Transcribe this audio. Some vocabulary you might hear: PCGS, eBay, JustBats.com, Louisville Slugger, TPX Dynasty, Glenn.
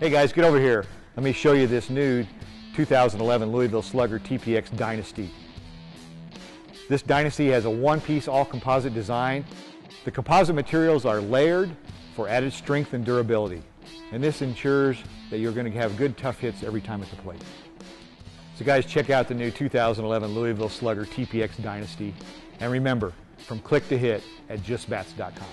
Hey guys, get over here. Let me show you this new 2011 Louisville Slugger TPX Dynasty. This Dynasty has a one-piece all-composite design. The composite materials are layered for added strength and durability. And this ensures that you're going to have good tough hits every time at the plate. So guys, check out the new 2011 Louisville Slugger TPX Dynasty. And remember, from click to hit at JustBats.com.